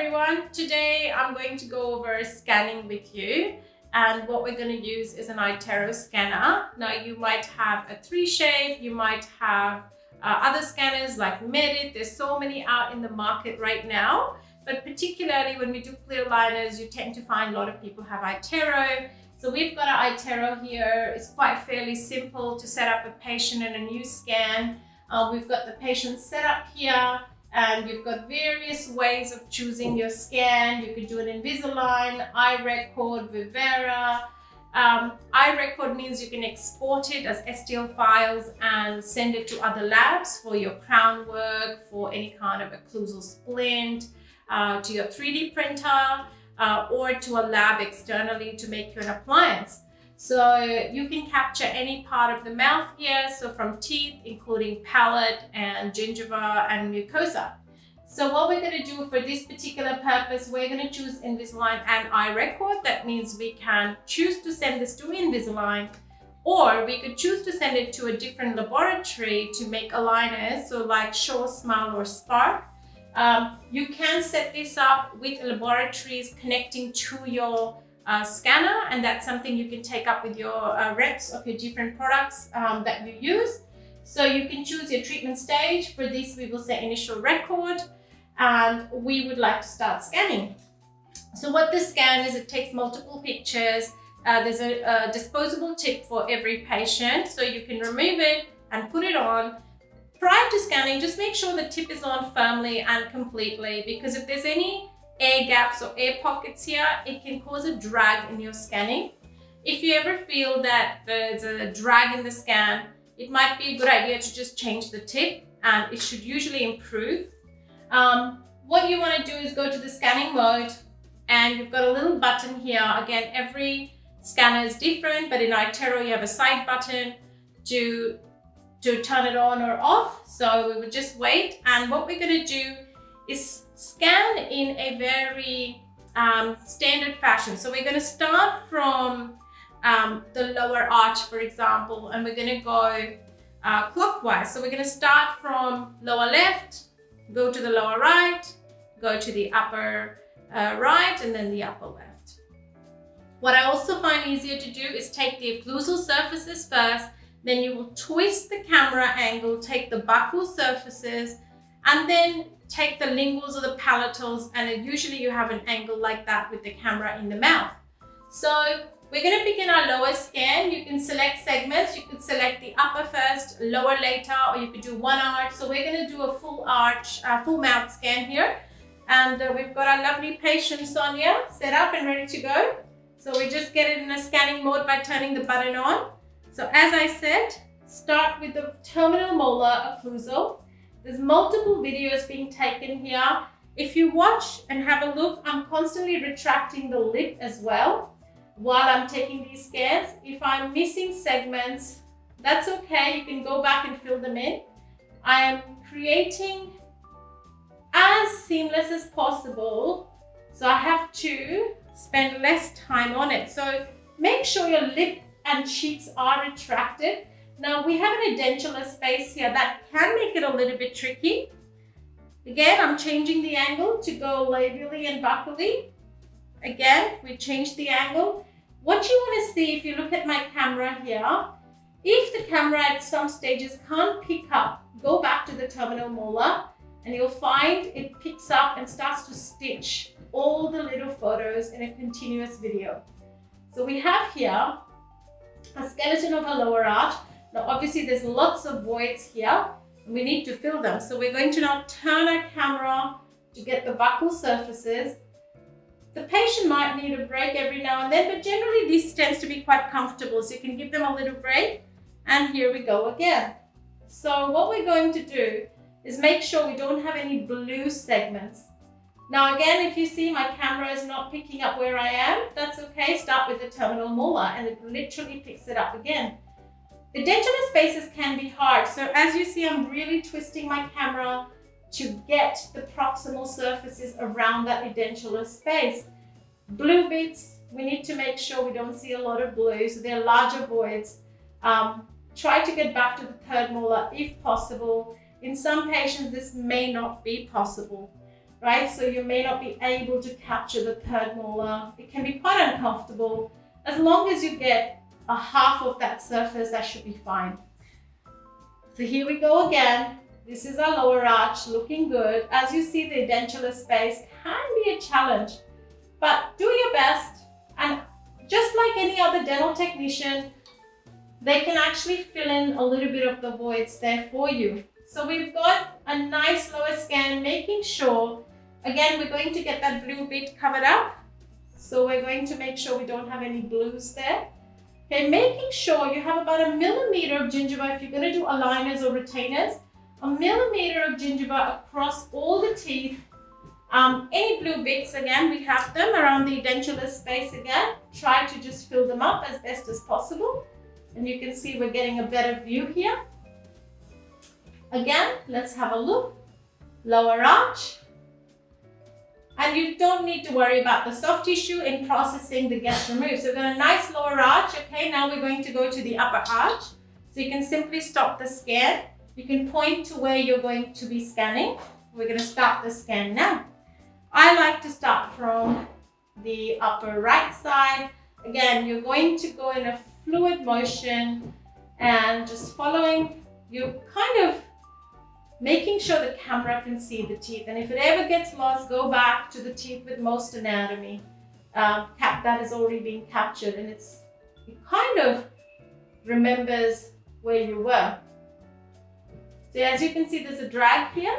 everyone. Today I'm going to go over scanning with you, and what we're going to use is an iTero scanner. Now you might have a 3Shape, you might have other scanners like Medit. There's so many out in the market right now, but particularly when we do clear aligners, you tend to find a lot of people have iTero. So we've got our iTero here. It's quite fairly simple to set up a patient and a new scan. We've got the patient set up here, and you've got various ways of choosing your scan. You could do an Invisalign, iRecord, Vivera. iRecord means you can export it as STL files and send it to other labs for your crown work, for any kind of occlusal splint, to your 3D printer, or to a lab externally to make you an appliance. So you can capture any part of the mouth here, so from teeth, including palate and gingiva and mucosa. So what we're going to do for this particular purpose, we're going to choose Invisalign and iRecord. That means we can choose to send this to Invisalign, or we could choose to send it to a different laboratory to make aligners, so like SureSmile or Spark. You can set this up with laboratories connecting to your scanner, and that's something you can take up with your reps of your different products that you use. So you can choose your treatment stage. For this we will say initial record, and we would like to start scanning. So what this scan is, it takes multiple pictures. There's a disposable tip for every patient, so you can remove it and put it on. Prior to scanning, just make sure the tip is on firmly and completely, because if there's any air gaps or air pockets here, it can cause a drag in your scanning. If you ever feel that there's a drag in the scan, it might be a good idea to just change the tip, and it should usually improve. What you want to do is go to the scanning mode, and you've got a little button here. Again, every scanner is different, but in iTero you have a side button to turn it on or off. So we would just wait, and what we're going to do is scan in a very standard fashion. So we're going to start from the lower arch, for example, and we're going to go clockwise. So we're going to start from lower left, go to the lower right, go to the upper right, and then the upper left. What I also find easier to do is take the occlusal surfaces first, then you will twist the camera angle, take the buccal surfaces, and then take the linguals or the palatals, and usually you have an angle like that with the camera in the mouth. So we're going to begin our lower scan. You can select segments, you can select the upper first, lower later, or you could do one arch. So we're going to do a full arch, full mouth scan here, and we've got our lovely patient Sonia set up and ready to go. So we just get it in a scanning mode by turning the button on. So as I said, start with the terminal molar occlusal. There's multiple videos being taken here. If you watch and have a look, I'm constantly retracting the lip as well while I'm taking these scans. If I'm missing segments, that's okay. You can go back and fill them in. I am creating as seamless as possible, so I have to spend less time on it. So make sure your lip and cheeks are retracted. Now we have an edentulous space here that can make it a little bit tricky. Again, I'm changing the angle to go labially and buccally. Again, we change the angle. What you want to see, if you look at my camera here, if the camera at some stages can't pick up, go back to the terminal molar, and you'll find it picks up and starts to stitch all the little photos in a continuous video. So we have here a skeleton of a lower arch. Now obviously there's lots of voids here, and we need to fill them. So we're going to now turn our camera to get the buccal surfaces. The patient might need a break every now and then, but generally this tends to be quite comfortable, so you can give them a little break. And here we go again. So what we're going to do is make sure we don't have any blue segments. Now again, if you see my camera is not picking up where I am, that's okay. Start with the terminal molar, and it literally picks it up again. The edentulous spaces can be hard. So as you see, I'm really twisting my camera to get the proximal surfaces around that edentulous space. Blue bits, we need to make sure we don't see a lot of blue, so they're larger voids. Try to get back to the third molar if possible. In some patients, this may not be possible. right? So you may not be able to capture the third molar. It can be quite uncomfortable. As long as you get a half of that surface, that should be fine. So here we go again. This is our lower arch, looking good. As you see, the dentulous space can be a challenge, but do your best. And just like any other dental technician, they can actually fill in a little bit of the voids there for you. So we've got a nice lower scan, making sure, again, we're going to get that blue bit covered up. So we're going to make sure we don't have any blues there. Okay, making sure you have about a millimeter of gingiva if you're going to do aligners or retainers, a millimeter of gingiva across all the teeth. Any blue bits, again, we have them around the dentulous space again. Try to just fill them up as best as possible. And you can see we're getting a better view here. Again, let's have a look. Lower arch. And you don't need to worry about the soft tissue in processing the gets removed. So we've got a nice lower arch. Okay, now we're going to go to the upper arch. So you can simply stop the scan. You can point to where you're going to be scanning. We're going to start the scan now. I like to start from the upper right side. Again, you're going to go in a fluid motion and just following, you're kind of making sure the camera can see the teeth. And if it ever gets lost, go back to the teeth with most anatomy that is already being captured, and it kind of remembers where you were. So as you can see, there's a drag here,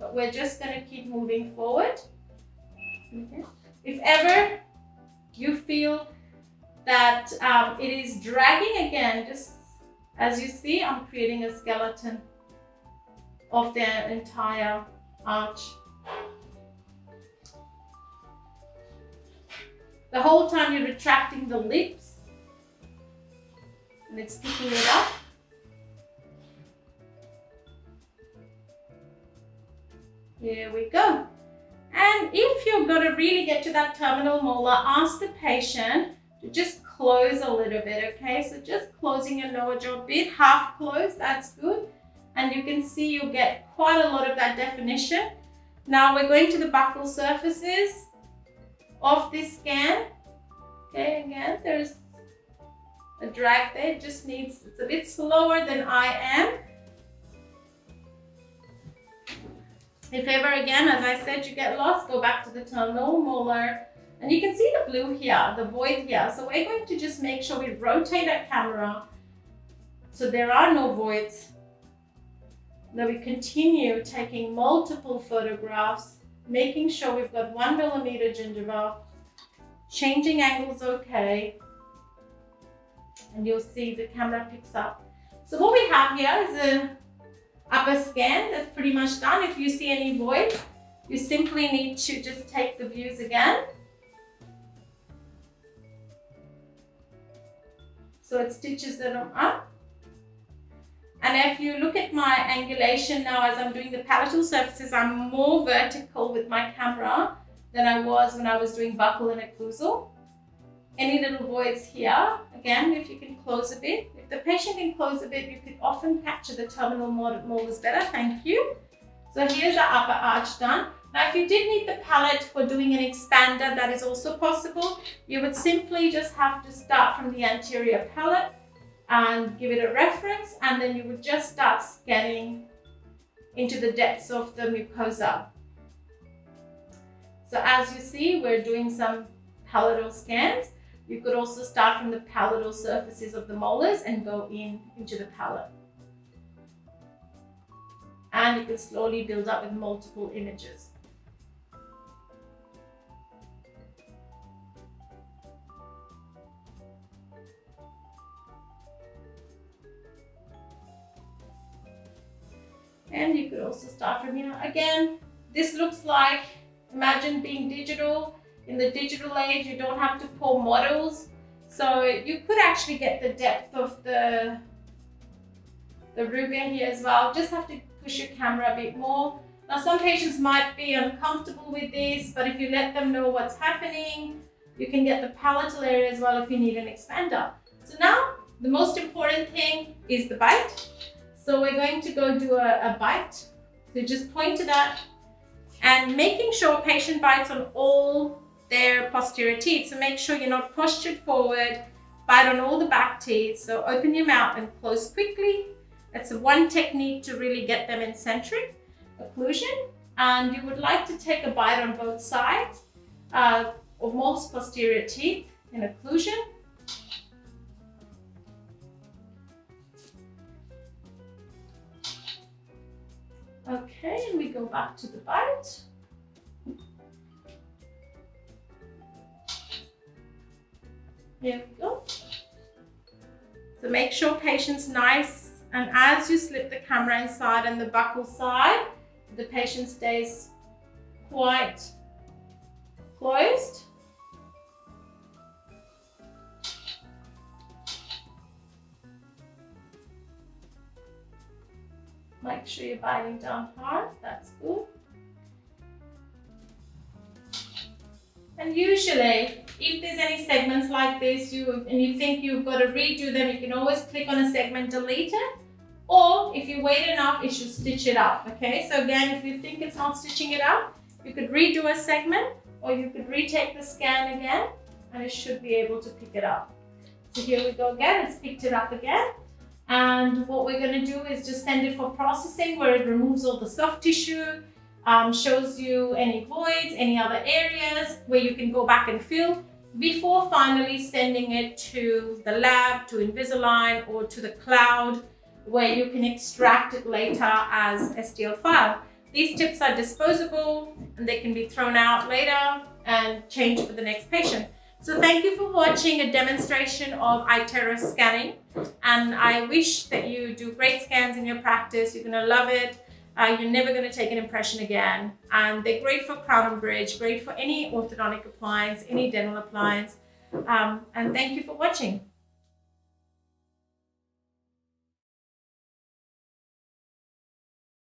but we're just going to keep moving forward. Okay. If ever you feel that it is dragging again, just as you see, I'm creating a skeleton of the entire arch. The whole time you're retracting the lips and it's picking it up. Here we go. And if you're going to really get to that terminal molar, ask the patient to just close a little bit, okay? So just closing your lower jaw a bit, half closed, that's good. And you can see you'll get quite a lot of that definition. Now we're going to the buccal surfaces of this scan. Okay, again, there's a drag there. It just needs, it's a bit slower than I am. If ever again, as I said, you get lost, go back to the terminal molar. And you can see the blue here, the void here. So we're going to just make sure we rotate our camera so there are no voids. Now we continue taking multiple photographs, making sure we've got 1 millimeter gingiva, changing angles okay. And you'll see the camera picks up. So what we have here is a upper scan that's pretty much done. If you see any voids, you simply need to just take the views again. So it stitches them up. And if you look at my angulation now, as I'm doing the palatal surfaces, I'm more vertical with my camera than I was when I was doing buccal and occlusal. Any little voids here, again, if you can close a bit. If the patient can close a bit, you can often capture the terminal molars better, thank you. So here's our upper arch done. Now, if you did need the palate for doing an expander, that is also possible. You would simply just have to start from the anterior palate and give it a reference, and then you would just start scanning into the depths of the mucosa. So as you see, we're doing some palatal scans. You could also start from the palatal surfaces of the molars and go into the palate. And you can slowly build up with multiple images. And you could also start from here. Again, this looks like, imagine being digital. In the digital age, you don't have to pull models. So you could actually get the depth of the rubia here as well. Just have to push your camera a bit more. Now, some patients might be uncomfortable with this, but if you let them know what's happening, you can get the palatal area as well if you need an expander. So now, the most important thing is the bite. So we're going to go do a bite. So just point to that and making sure patient bites on all their posterior teeth. So make sure you're not postured forward, bite on all the back teeth. So open your mouth and close quickly. That's the one technique to really get them in centric occlusion. And you would like to take a bite on both sides of most posterior teeth in occlusion. Okay, and we go back to the bite. Here we go. So make sure patient's nice, and as you slip the camera inside and the buccal side, the patient stays quite closed. Make sure you're biting down hard, that's good. And usually, if there's any segments like this and you think you've got to redo them, you can always click on a segment, delete it. Or if you wait enough, it should stitch it up, okay? So again, if you think it's not stitching it up, you could redo a segment or you could retake the scan again and it should be able to pick it up. So here we go again, it's picked it up again. And what we're going to do is just send it for processing, where it removes all the soft tissue, shows you any voids, any other areas where you can go back and fill, before finally sending it to the lab, to Invisalign, or to the cloud, where you can extract it later as STL file. These tips are disposable and they can be thrown out later and changed for the next patient. So thank you for watching a demonstration of iTero scanning, and I wish that you do great scans in your practice. You're going to love it. You're never going to take an impression again, and they're great for crown and bridge, great for any orthodontic appliance, any dental appliance, and thank you for watching.